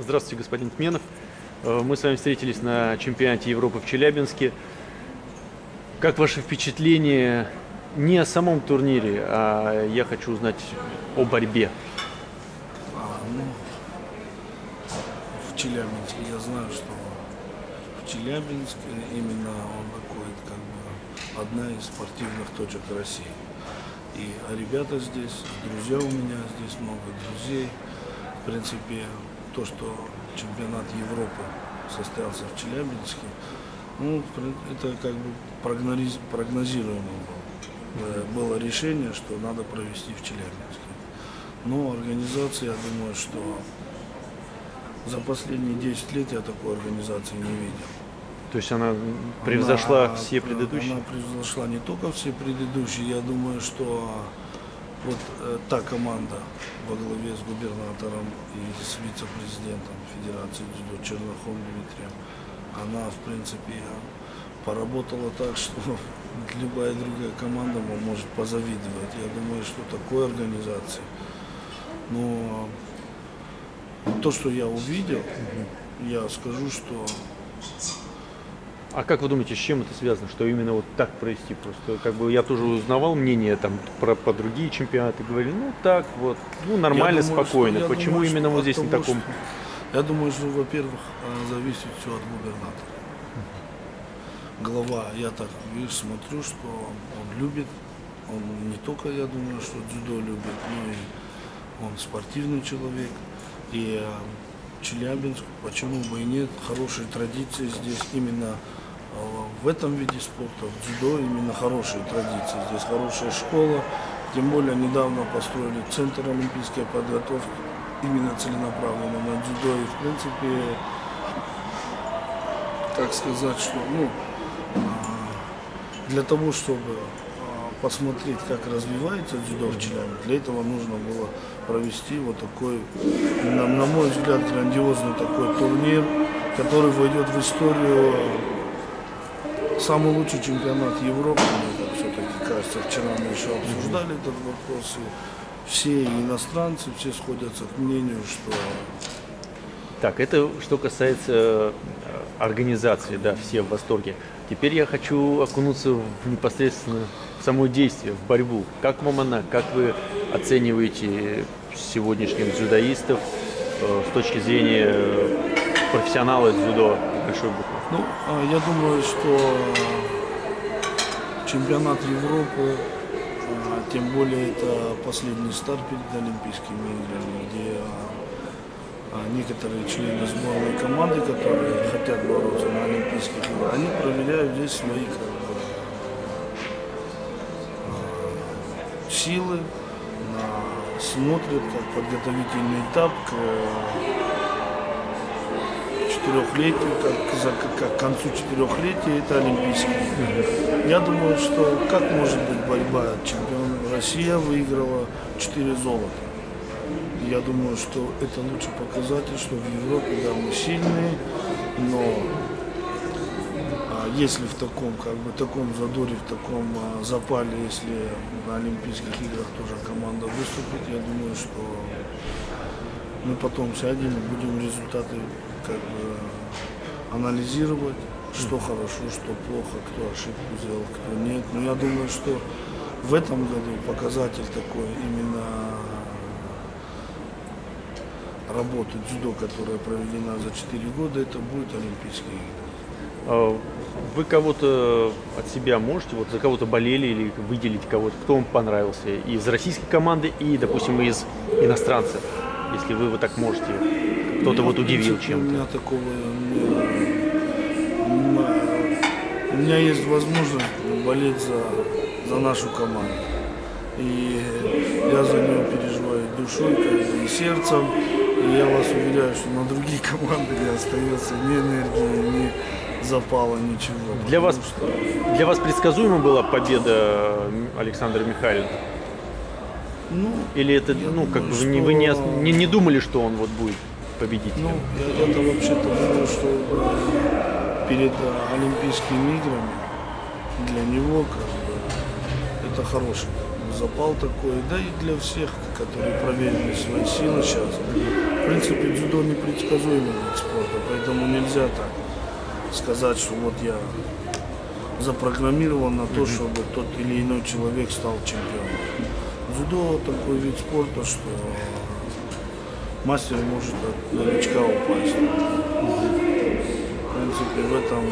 Здравствуйте, господин Тменов. Мы с вами встретились на чемпионате Европы в Челябинске. Как ваше впечатление не о самом турнире, а я хочу узнать о борьбе? В Челябинске я знаю, что в Челябинске именно он такой, как бы, одна из спортивных точек России. И ребята здесь, друзья у меня здесь, много друзей. В принципе, то, что чемпионат Европы состоялся в Челябинске, ну, это как бы прогнозируемо было. Было решение, что надо провести в Челябинске. Но организация, я думаю, что за последние 10 лет я такой организации не видел. То есть она превзошла все предыдущие? Она превзошла не только все предыдущие. Я думаю, что вот та команда во главе с губернатором и с вице-президентом Федерации дзюдо Черноховым Дмитрием, она, в принципе, поработала так, что любая другая команда может позавидовать. Я думаю, что такой организации. Но то, что я увидел, я скажу, что... А как вы думаете, с чем это связано, что именно вот так провести? Просто как бы я тоже узнавал мнение там про другие чемпионаты, говорили, ну так вот, ну нормально, спокойно. Почему именно вот здесь на таком? Я думаю, что, во-первых, зависит все от губернатора. Глава, я так смотрю, что он любит, он не только, я думаю, что дзюдо любит, но и он спортивный человек. И Челябинск, почему бы и нет, хорошие традиции здесь именно. В этом виде спорта, в дзюдо, именно хорошие традиции. Здесь хорошая школа, тем более недавно построили центр олимпийской подготовки, именно целенаправленно на дзюдо. И, в принципе, так сказать, что ну, для того, чтобы посмотреть, как развивается дзюдо в Челябинске, для этого нужно было провести вот такой, на мой взгляд, грандиозный такой турнир, который войдет в историю. Самый лучший чемпионат Европы, мне все-таки кажется, вчера мы еще обсуждали этот вопрос, и все иностранцы, все сходятся к мнению, что... Так, это что касается организации, да, все в восторге. Теперь я хочу окунуться в непосредственно в само действие, в борьбу. Как вам она, как вы оцениваете сегодняшних дзюдоистов с точки зрения профессионала дзюдо большой буквы? Ну, я думаю, что чемпионат Европы, тем более это последний старт перед Олимпийскими играми, где некоторые члены сборной команды, которые хотят бороться на Олимпийских играх, они проверяют здесь свои силы, смотрят как подготовительный этап к концу четырехлетия это олимпийский. Я думаю, что как может быть борьба? Чемпион Россия выиграла 4 золота. Я думаю, что это лучший показатель, что в Европе, да, мы сильные, но если в таком, как бы, таком задоре, в таком запале, если на Олимпийских играх тоже команда выступит, я думаю, что мы потом сядем и будем результаты как бы анализировать, что хорошо, что плохо, кто ошибку сделал, кто нет. Но я думаю, что в этом году показатель такой именно работы дзюдо, которая проведена за 4 года, это будет Олимпийские игры. Вы кого-то от себя можете, вот за кого-то болели или выделить кого-то, кто вам понравился из российской команды и, допустим, из иностранцев? Если вы вот так можете, кто-то вот удивил чем-то. У меня такого, у меня есть возможность болеть за нашу команду. И я за нее переживаю душой и сердцем. И я вас уверяю, что на другие команды не остается ни энергии, ни запала, ничего. Для вас предсказуема была победа Александра Михайловича? Ну, или это, ну, как бы вы не думали, что он вот будет победителем? Ну, я вообще-то думаю, что перед Олимпийскими играми для него, как бы, это хороший запал такой, да и для всех, которые проверили свои силы сейчас. В принципе, дзюдо непредсказуемый вид спорта, поэтому нельзя так сказать, что вот я запрограммирован на то, чтобы тот или иной человек стал чемпионом. Дзюдо такой вид спорта, что мастер может от новичка упасть. В принципе, в этом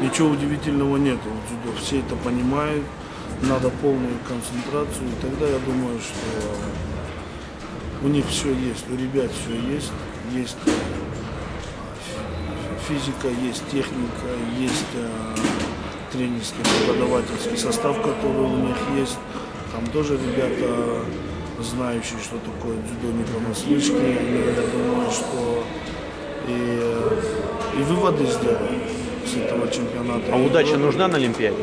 ничего удивительного нет. Все это понимают, надо полную концентрацию, и тогда я думаю, что у них все есть, у ребят все есть. Есть физика, есть техника, есть тренерский, преподавательский состав, который у них есть. Там тоже ребята, знающие, что такое дзюдо, не понаслышке. Я думаю, что и выводы сделают с этого чемпионата. А удача нужна на Олимпиаде?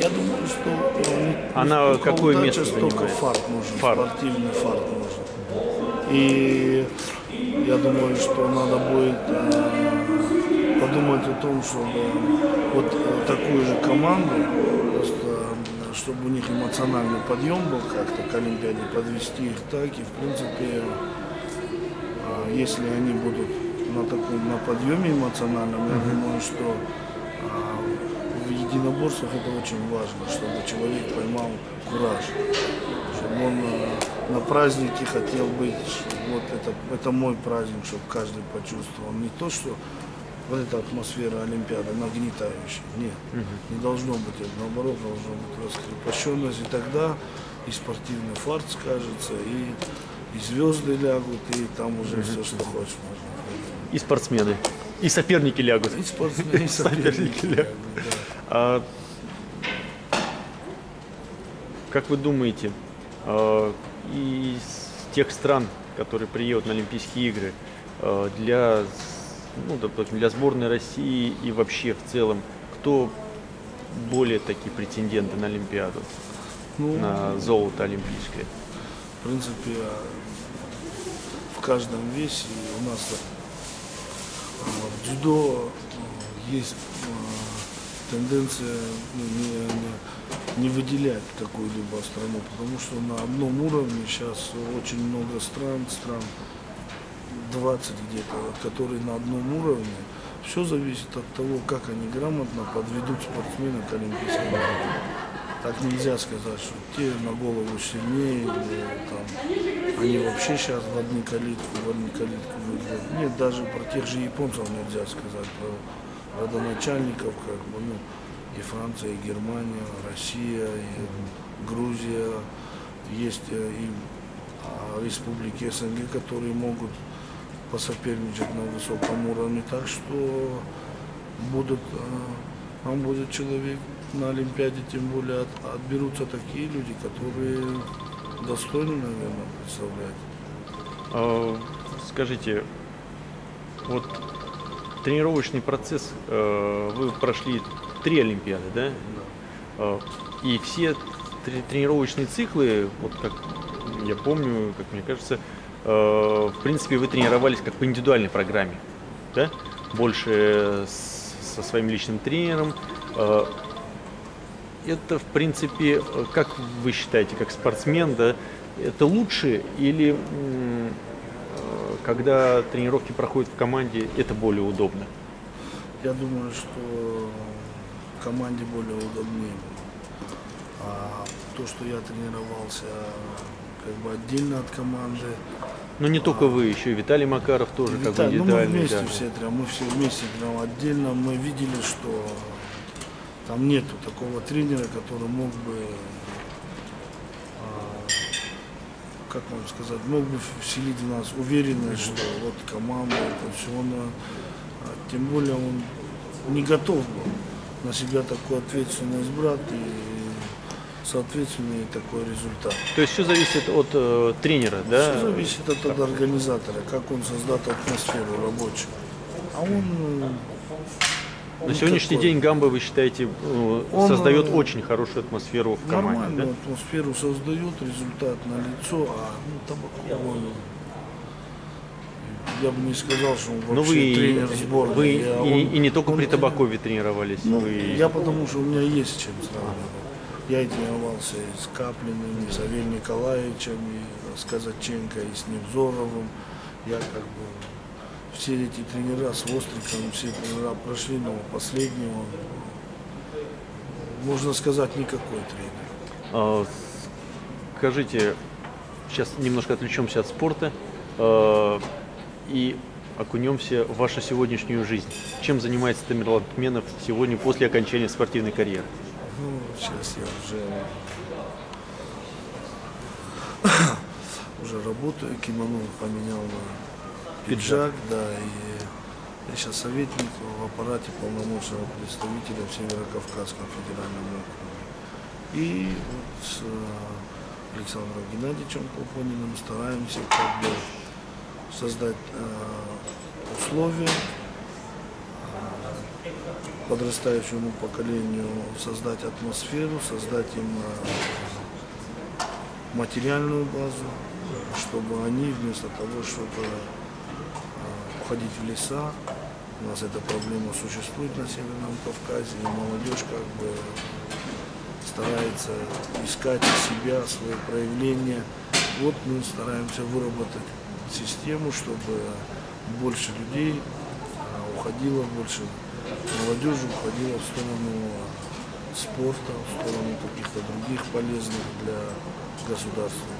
Я думаю, что она какое удача, место занимает? Только фарт нужен, спортивный фарт нужен. И я думаю, что надо будет подумать о том, чтобы вот такую же команду, просто чтобы у них эмоциональный подъем был как-то к Олимпиаде, подвести их так. И в принципе, если они будут на таком подъеме эмоциональном, я думаю, что в единоборствах это очень важно, чтобы человек поймал кураж, чтобы он на празднике хотел быть, вот это мой праздник, чтобы каждый почувствовал. Не то, что вот эта атмосфера Олимпиады нагнетающая, нет, не должно быть, наоборот, должна быть раскрепощенность, и тогда и спортивный фарт скажется, и звезды лягут, и там уже все, что хочешь, можно. И спортсмены, и соперники лягут. И спортсмены, и соперники лягут. А, как вы думаете, из тех стран, которые приедут на Олимпийские игры, для, ну, допустим, для сборной России и вообще в целом, кто более такие претенденты на Олимпиаду, на золото олимпийское? В принципе, в каждом весе у нас в дзюдо есть тенденция не выделять какую-либо страну, потому что на одном уровне сейчас очень много стран 20 где-то, которые на одном уровне. Все зависит от того, как они грамотно подведут спортсмена к Олимпийским играм. Так нельзя сказать, что те на голову сильнее, или, там, они вообще сейчас в одну калитку выиграют. Нет, даже про тех же японцев нельзя сказать, про родоначальников, как бы, и Франция, и Германия, Россия, и Грузия. Есть и республики СНГ, которые могут посоперничать на высоком уровне, так что нам будет человек. На Олимпиаде тем более отберутся такие люди, которые достойны, наверное, представлять. Скажите, вот тренировочный процесс, вы прошли 3 Олимпиады, да? Да. И все тренировочные циклы, вот как я помню, как мне кажется, в принципе вы тренировались как по индивидуальной программе, да? Больше со своим личным тренером. Это, в принципе, как вы считаете, как спортсмен, да, это лучше или когда тренировки проходят в команде, это более удобно? Я думаю, что в команде более удобнее. А то, что я тренировался как бы отдельно от команды. Ну не только вы, еще и Виталий Макаров тоже как бы индивидуальный. Ну, мы вместе все тренировали, мы все вместе тренировали отдельно, мы видели, что там нету такого тренера, который мог бы, как вам сказать, мог бы вселить в нас уверенность, что вот команда, это все, тем более он не готов был на себя такую ответственность брать и соответственный такой результат. То есть все зависит от тренера, да? Все зависит от организатора, как он создаст атмосферу рабочую. А на сегодняшний день Гамбо, вы считаете, создает очень хорошую атмосферу в команде? Нормальную, да? Атмосферу создает, результат налицо, Табаковый, я бы не сказал, что он вообще тренер сборной. Вы не только при Табакове тренировались. Я потому что у меня есть чем сравнивать. Я тренировался и с Каплиным, и с Авель Николаевичем, и с Казаченко, и с Невзоровым. Я как бы все эти тренера с Востриком, все тренера прошли, но последнего, можно сказать, никакой тренер. Скажите, сейчас немножко отвлечемся от спорта и окунемся в вашу сегодняшнюю жизнь. Чем занимается Тамерлан Тменов сегодня после окончания спортивной карьеры? Ну, сейчас я уже работаю, кимоно поменял на пиджак, да, и я сейчас советник в аппарате полномочного представителя в Северо-Кавказском федеральном округе. И вот с Александром Геннадьевичем Купониным стараемся как бы создать условия подрастающему поколению, создать атмосферу, создать им материальную базу, чтобы они вместо того, чтобы уходить в леса, у нас эта проблема существует на Северном Кавказе, и молодежь как бы старается искать себя, свои проявления. Вот мы стараемся выработать систему, чтобы больше людей уходило, больше молодежи уходила в сторону спорта, в сторону каких-то других полезных для государства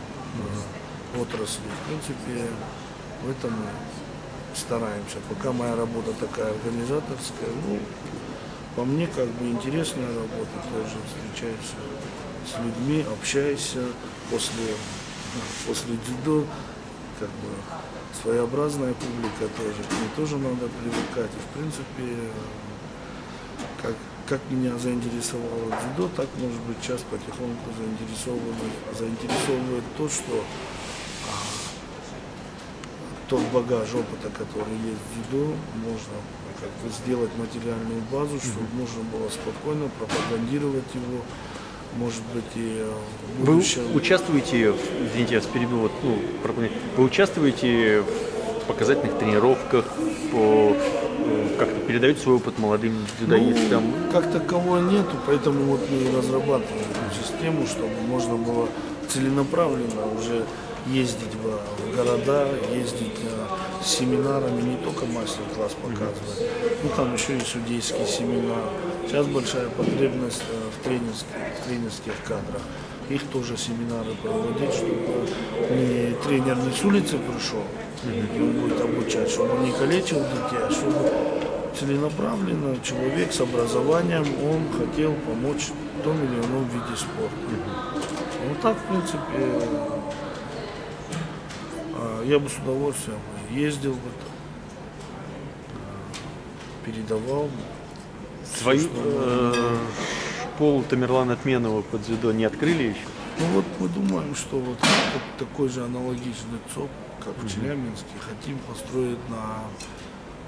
отраслей. В принципе, в этом стараемся. Пока моя работа такая организаторская, ну, по мне как бы интересная работа, тоже встречаешься с людьми, общаешься после дзюдо. Как бы своеобразная публика тоже, к ней тоже надо привыкать. И в принципе, как меня заинтересовало дзюдо, так, может быть, сейчас потихоньку заинтересовывает то, что тот багаж опыта, который есть в дзюдо, можно как бы сделать материальную базу, чтобы можно было спокойно пропагандировать его. Может быть, и в будущем. Вы участвуете, извините, я вас перебил, вот, ну, вы участвуете в показательных тренировках, как-то передаете свой опыт молодым дзюдоистам? Ну, как такового нету, поэтому вот мы разрабатываем эту систему, чтобы можно было целенаправленно уже ездить в города, ездить с семинарами, не только мастер-класс показывать, ну там еще и судейский семинар. Сейчас большая потребность в тренерских кадрах. Их тоже семинары проводить, чтобы не тренер не с улицы пришел, и он будет обучать, чтобы он не калечил детей, а чтобы целенаправленно человек с образованием, он хотел помочь в том или ином виде спорта. Ну так, в принципе, я бы с удовольствием ездил бы, передавал свою школу Тамерлана Тменова по дзюдо не открыли еще? Ну вот мы думаем, что вот такой же аналогичный ЦОП, как в Челябинске, хотим построить на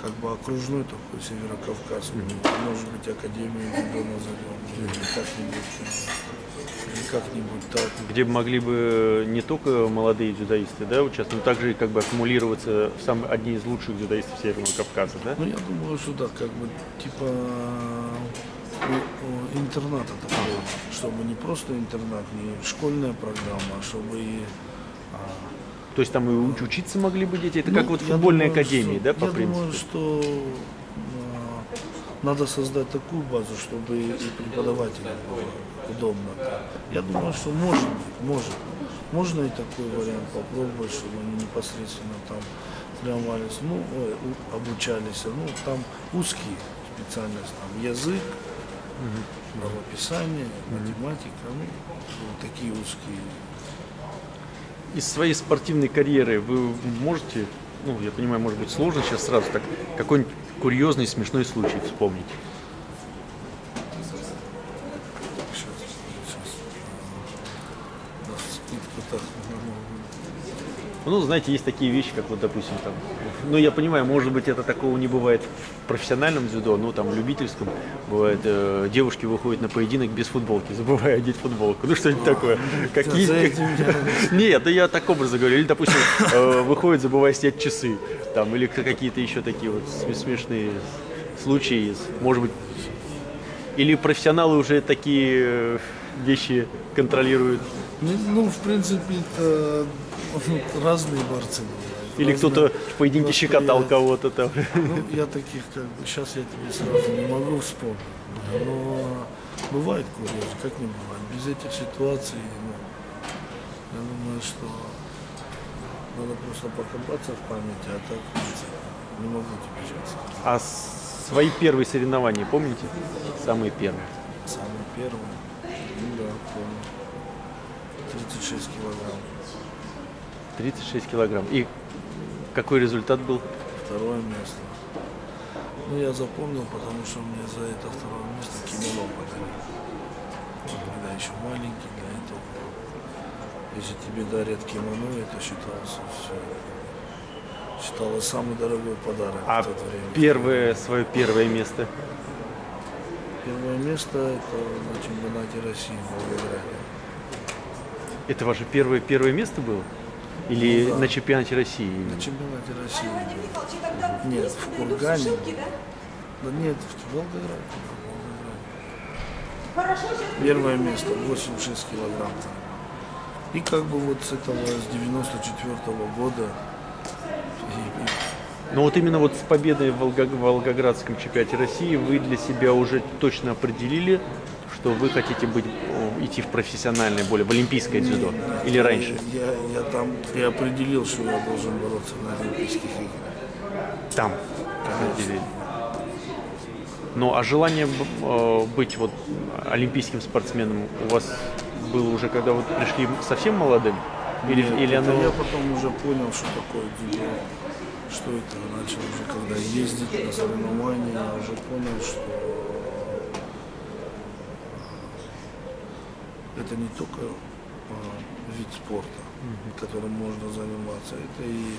как бы окружной такой северокавказский, может быть, академию дзюдо назовем, или как-нибудь так. Где бы могли бы не только молодые дзюдоисты, да, участвовать, но также как бы аккумулироваться одни из лучших дзюдоистов Северного Кавказа, да? Ну, я думаю, что да, как бы типа интерната такого, чтобы не просто интернат, не школьная программа, а чтобы и... То есть там и учиться могли бы дети? Это ну, как вот футбольная академия, да, по принципу? Я думаю, что надо создать такую базу, чтобы и преподавателям было удобно. Я думаю, что можно и такой вариант попробовать, чтобы они непосредственно там тренировались, ну, обучались, ну, там узкие специальности, там язык, правописание, математика, ну, такие узкие. Из своей спортивной карьеры вы можете, ну, я понимаю, может быть, сложно сейчас сразу так, какой-нибудь курьезный, смешной случай вспомнить? Ну, знаете, есть такие вещи, как вот, допустим, там, ну, я понимаю, может быть, это такого не бывает в профессиональном дзюдо, но там в любительском бывает, девушки выходят на поединок без футболки, забывая одеть футболку, ну, что-нибудь такое. Нет, да я так образно говорю, или, допустим, выходит, забывая снять часы, там, или какие-то еще такие вот смешные случаи, может быть, или профессионалы уже такие... вещи контролирует? Ну, в принципе, это разные борцы. Или кто-то в поединке щекотал кого-то там. Ну, я таких, как бы, сейчас я тебе сразу не могу вспомнить. Но бывает курьез, как не бывает. Без этих ситуаций, ну, я думаю, что надо просто покопаться в памяти, а так не могу тебе сейчас. А свои первые соревнования помните? Самые первые? Самые первые? Ну, да, помню. 36 килограмм. 36 килограмм. И какой результат был? Второе место. Ну, я запомнил, потому что мне за это второе место кимоно подарили. Вот, когда еще маленький, для этого. Если тебе дарят кимоно, это считалось все. Считалось самый дорогой подарок в то время. Свое первое место? Первое место это на чемпионате России в Волгограде. Это ваше первое место было? Или ну, да. На чемпионате России? На чемпионате России. Нет, в Кургане. Да нет, в Волгограде. Первое место, 86 килограмм. И как бы вот с этого, с 94-го года. Но вот именно вот с победой в Волгоградском чемпионате России вы для себя уже точно определили, что вы хотите идти в профессиональное, более в олимпийское дзюдо? Или раньше? Я там и определил, что я должен бороться на олимпийских играх. Там? Определили. Ну, а желание быть вот олимпийским спортсменом у вас было уже, когда вы пришли совсем молодым? Или оно... Я потом уже понял, что такое дзюдо. Что это? Начал уже, когда ездить на соревнования, я уже понял, что это не только вид спорта, которым можно заниматься, это и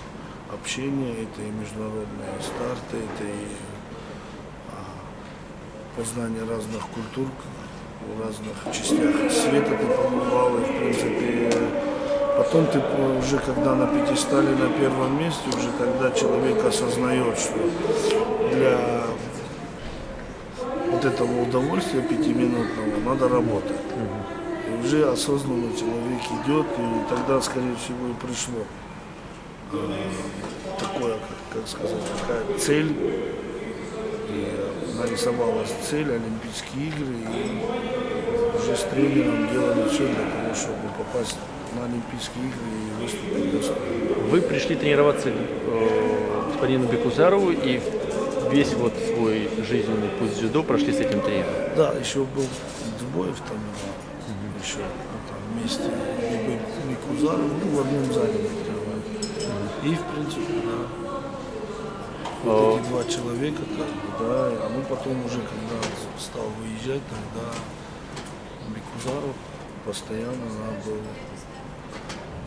общение, это и международные старты, это и познание разных культур, в разных частях света ты побывал, и в принципе потом ты уже когда на пьедестале на первом месте, уже тогда человек осознает, что для вот этого удовольствия пятиминутного надо работать. Уже осознанно человек идет, и тогда, скорее всего, и пришло такое, как сказать, такая цель, и нарисовалась цель, Олимпийские игры, и уже с тренером делали все для того, чтобы попасть на Олимпийские игры и выступить достойно. Вы пришли тренироваться к господину Бекузарову и весь вот свой жизненный путь дзюдо прошли с этим тренером? Да, еще был Дубоев там. Еще там вместе Микузаров, ну, в одном зале тренировали. И в принципе, да. Вот эти два человека, как бы, да. А мы потом уже, когда стал выезжать, тогда Микузаров постоянно был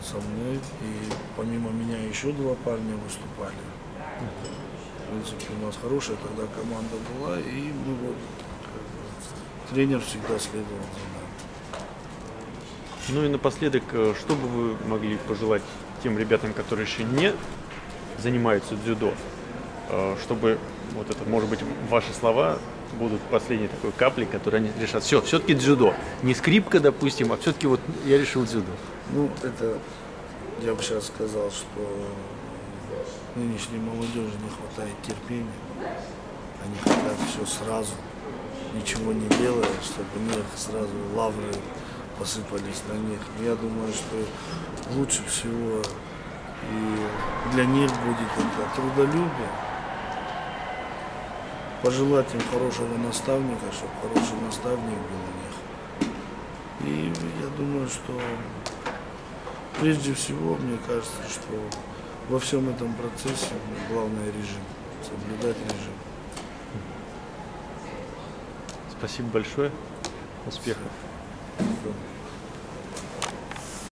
со мной. И помимо меня еще два парня выступали. В принципе, у нас хорошая тогда команда была, и мы вот как бы, тренер всегда следовал за нами. Ну и напоследок, что бы вы могли пожелать тем ребятам, которые еще не занимаются дзюдо, чтобы, вот это, может быть, ваши слова будут последней такой каплей, которые они решат, все, все-таки дзюдо, не скрипка, допустим, а все-таки вот я решил дзюдо. Ну, это, я бы сейчас сказал, что нынешней молодежи не хватает терпения, они хотят все сразу, ничего не делая, чтобы у них сразу лавры посыпались на них. Я думаю, что лучше всего и для них будет это трудолюбие. Пожелать им хорошего наставника, чтобы хороший наставник был у них. И я думаю, что прежде всего, мне кажется, что во всем этом процессе главное режим, соблюдать режим. Спасибо большое. Успехов. Спасибо.